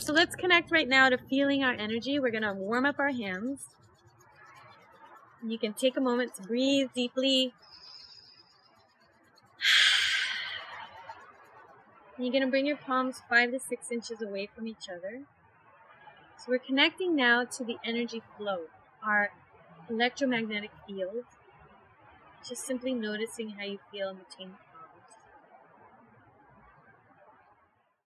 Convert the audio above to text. So let's connect right now to feeling our energy. We're going to warm up our hands. You can take a moment to breathe deeply. And you're going to bring your palms 5 to 6 inches away from each other. So we're connecting now to the energy flow, our electromagnetic field. Just simply noticing how you feel in between